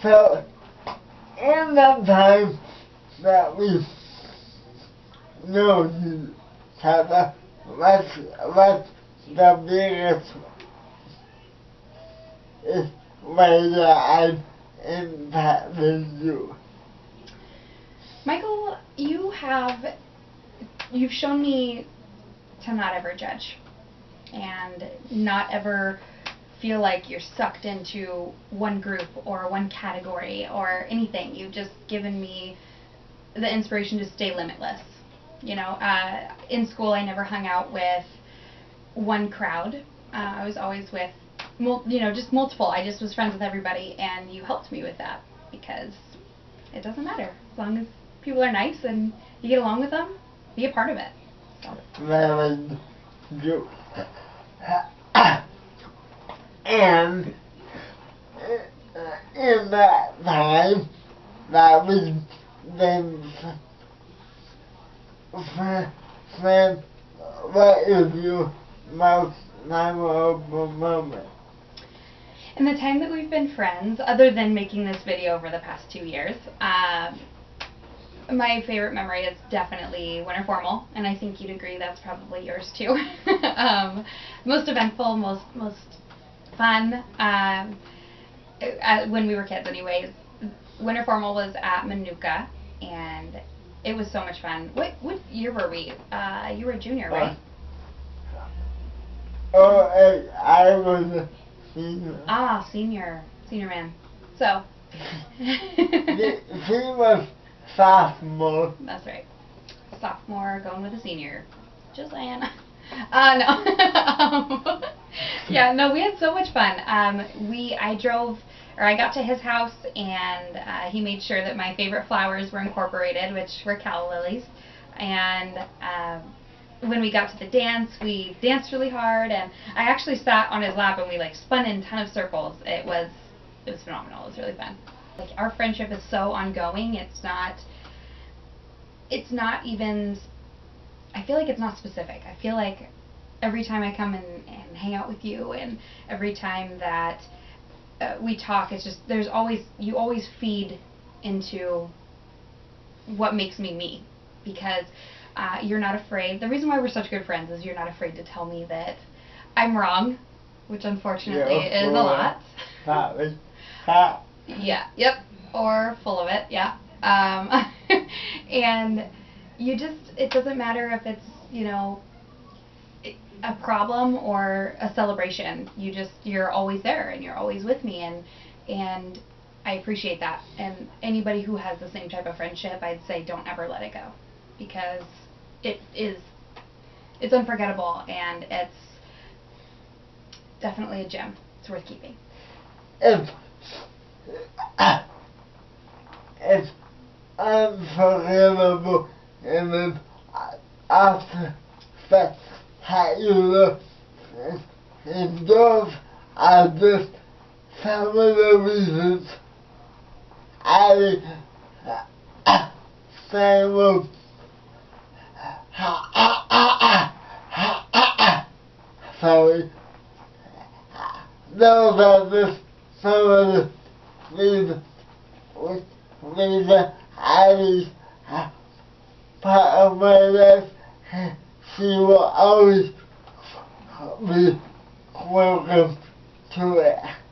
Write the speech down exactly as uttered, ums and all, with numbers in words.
So, in that time that we know each other, what's, what's the biggest way that I've impacted you? Michael, you have, you've shown me to not ever judge and not ever feel like you're sucked into one group or one category or anything. You've just given me the inspiration to stay limitless. You know, uh, in school I never hung out with one crowd. Uh, I was always with, mul you know, just multiple. I just was friends with everybody, and you helped me with that because it doesn't matter. As long as people are nice and you get along with them, be a part of it. So. And in that time that we've been friends, what is your most memorable moment? In the time that we've been friends, other than making this video over the past two years, um, my favorite memory is definitely Winter Formal, and I think you'd agree that's probably yours too. um, most eventful, most most. fun. Um, when we were kids anyways, Winter Formal was at Manuka, and it was so much fun. What what year were we? Uh, you were a junior, right? Uh, oh, hey, I was a senior. Ah, senior. Senior man. So. She was sophomore. That's right. Sophomore going with a senior. Just saying. Uh, no. um, yeah, no, we had so much fun. Um, we, I drove, or I got to his house, and uh, he made sure that my favorite flowers were incorporated, which were calla lilies. And um, when we got to the dance, we danced really hard, and I actually sat on his lap, and we like spun in a ton of circles. It was, it was phenomenal. It was really fun. Like, our friendship is so ongoing. It's not, it's not even. I feel like it's not specific. I feel like every time I come and, and hang out with you, and every time that uh, we talk, it's just, there's always, you always feed into what makes me me, because uh, you're not afraid. The reason why we're such good friends is you're not afraid to tell me that I'm wrong, which unfortunately yeah, is a lot. That is hot. Yeah, yep, or full of it, yeah. Um, and you just, it doesn't matter if it's, you know, a problem or a celebration. You just, you're always there, and you're always with me, and and I appreciate that. And anybody who has the same type of friendship, I'd say don't ever let it go, because it is, it's unforgettable, and it's definitely a gem. It's worth keeping. It's, uh, it's unforgettable. And then after that, how you look and those are just some of the reasons I say will sorry. Those are just some of the reasons reason I I part of my life. She will always be welcome to it.